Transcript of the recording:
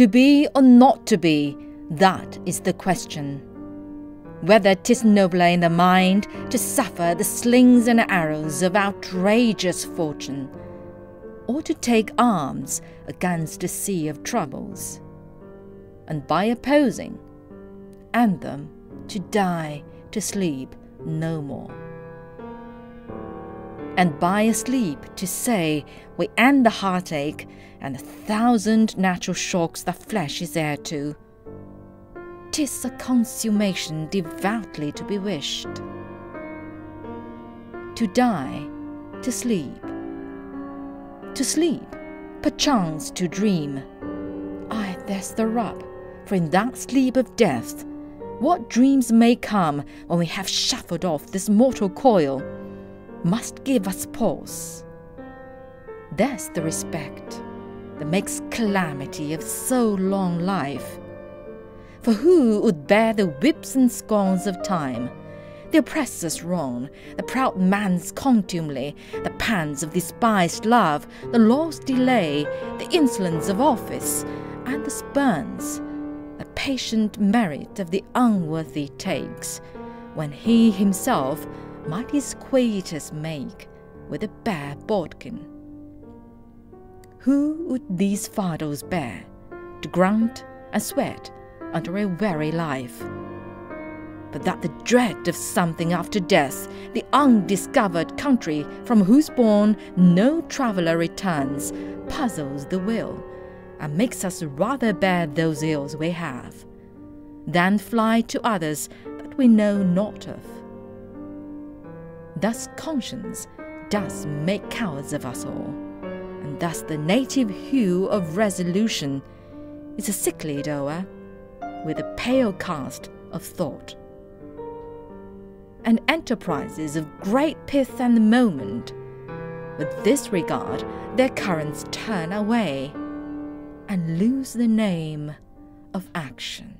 To be or not to be, that is the question. Whether 'tis nobler in the mind to suffer the slings and arrows of outrageous fortune, or to take arms against a sea of troubles, and by opposing, and them to die, to sleep no more. And by a sleep to say, we end the heartache and 1,000 natural shocks the flesh is heir to. 'Tis a consummation devoutly to be wished. To die, to sleep. To sleep, perchance to dream. Ay, there's the rub, for in that sleep of death, what dreams may come when we have shuffled off this mortal coil, must give us pause. There's the respect that makes calamity of so long life. For who would bear the whips and scorns of time, the oppressor's wrong, the proud man's contumely, the pants of despised love, the law's delay, the insolence of office, and the spurns the patient merit of the unworthy takes, when he himself might his quietus make with a bare bodkin? Who would these fardels bear, to grunt and sweat under a weary life, but that the dread of something after death, the undiscovered country from whose bourne no traveller returns, puzzles the will, and makes us rather bear those ills we have, than fly to others that we know not of. Thus conscience does make cowards of us all, and thus the native hue of resolution is a sicklied o'er with a pale cast of thought. And enterprises of great pith and the moment, with this regard their currents turn away, and lose the name of action.